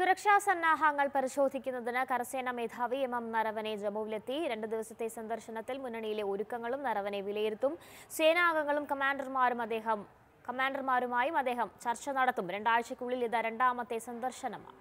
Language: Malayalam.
സുരക്ഷാ സന്നാഹങ്ങൾ പരിശോധിക്കുന്നതിന് കരസേന മേധാവി എം. നരവനെ ജമ്മുവിലെത്തി രണ്ട് ദിവസത്തെ സന്ദർശനത്തിൽ മുന്നണിയിലെ ഒരുക്കങ്ങളും നരവനെ വിലയിരുത്തും. സേനാംഗങ്ങളും കമാൻഡർമാരുമായും അദ്ദേഹം ചർച്ച നടത്തും. രണ്ടാഴ്ചയ്ക്കുള്ളിൽ ഇത് രണ്ടാമത്തെ സന്ദർശനമാണ്.